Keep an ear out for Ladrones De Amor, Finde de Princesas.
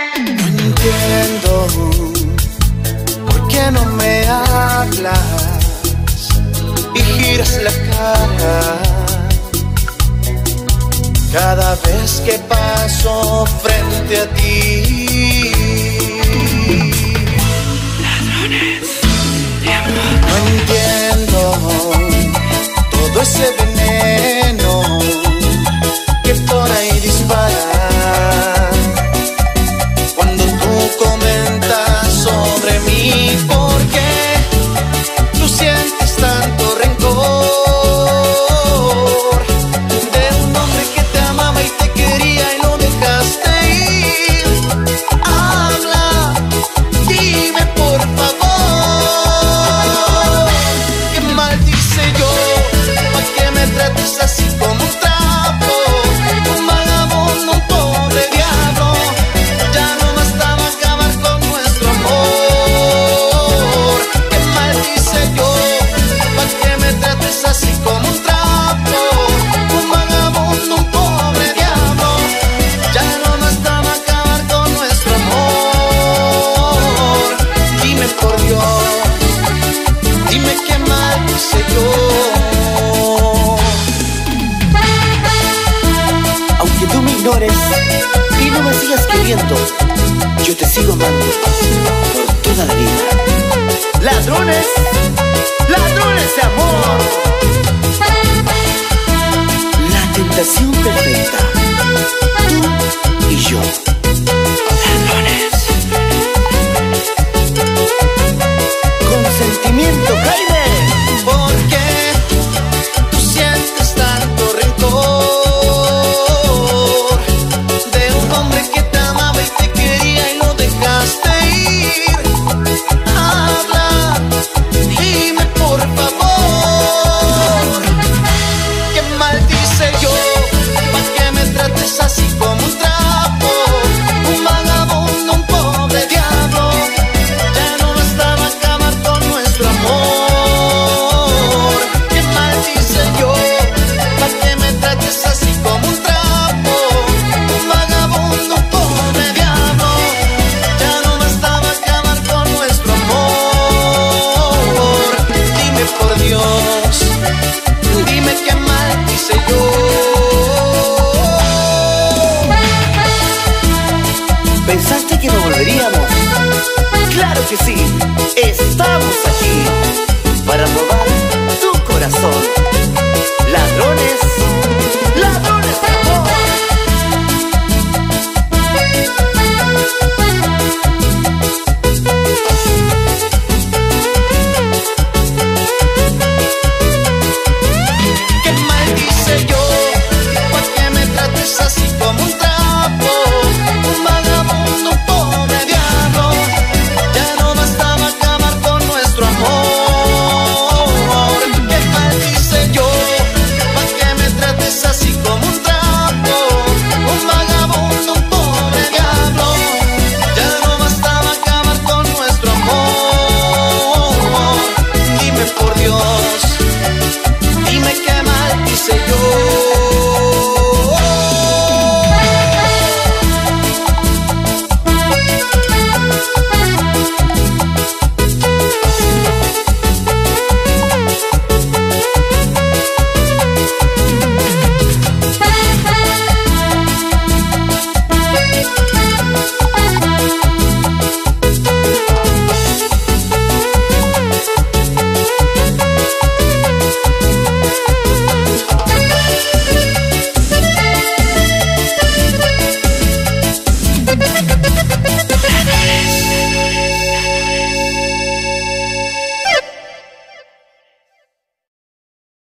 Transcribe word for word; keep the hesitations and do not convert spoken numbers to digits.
No entiendo por qué no me hablas y giras la cara cada vez que paso frente a ti. Ladrones de amor. No entiendo todo ese veneno que por ahí dispara. Aunque tú me ignores y no me sigas queriendo, yo te sigo amando por toda la vida. Ladrones, ladrones de amor. La tentación perfecta, tú y yo. Ladrones. Con sentimiento, Jaime. Dime qué mal hice yo. ¿Pensaste que no volveríamos? Claro que sí, estamos aquí para robar tu corazón.